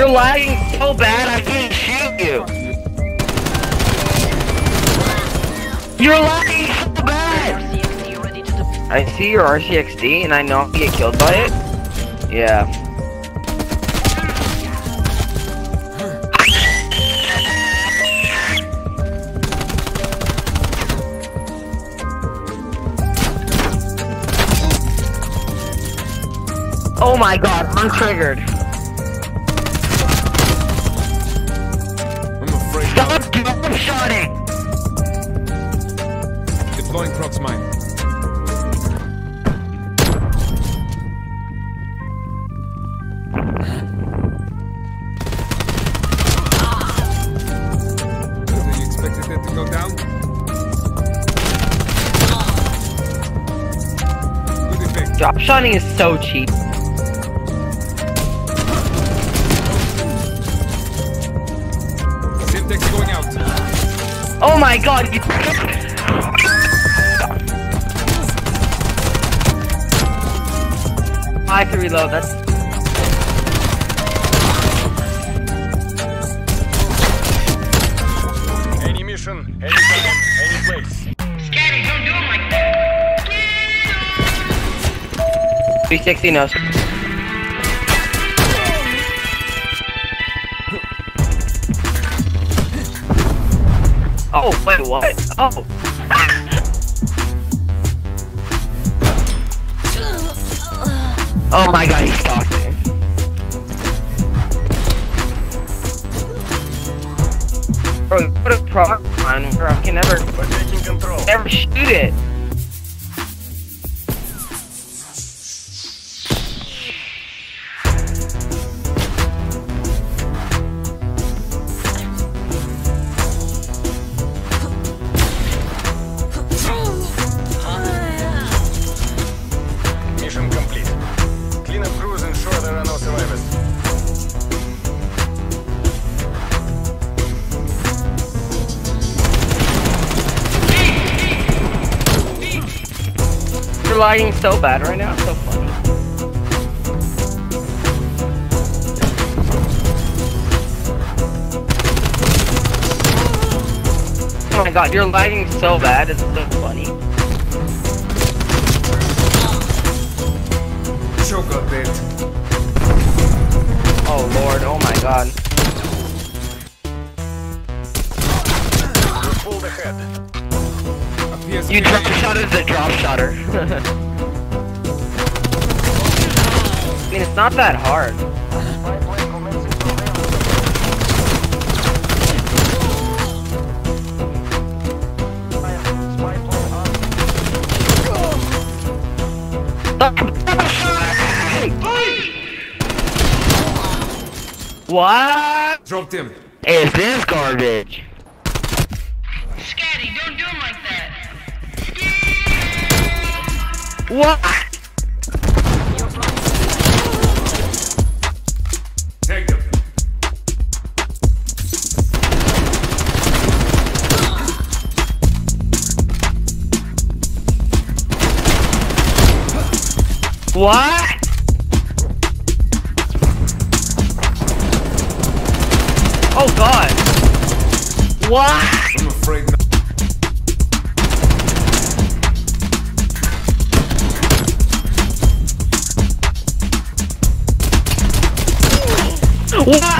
You're lagging so bad I can't shoot you. You're lagging so bad. I see your RCXD and I know I'll get killed by it. Yeah. Oh my god, I'm triggered. I'm afraid. Stop shooting! Deploying prox mine. You expected that to go down? Good effect. Drop shotting is so cheap. Going out. Oh my god! I have to reload. That's. Any mission, any time, any place. Scary, don't do it like that. 360 knows. Oh, wait, what? Oh! Oh my god, he's talking. Bro, put a proc on where I can never shoot it. You're lying so bad right now, it's so funny. Oh my god, you're lying so bad, it's so funny. Choke up, bitch. Oh lord, oh my god. We're pulled ahead. You drop shotted the drop shotter. I mean, it's not that hard. What? Dropped him. Is this garbage? Scatty, don't do it like that. What? Take them. What? Oh god. What? I'm afraid not. What?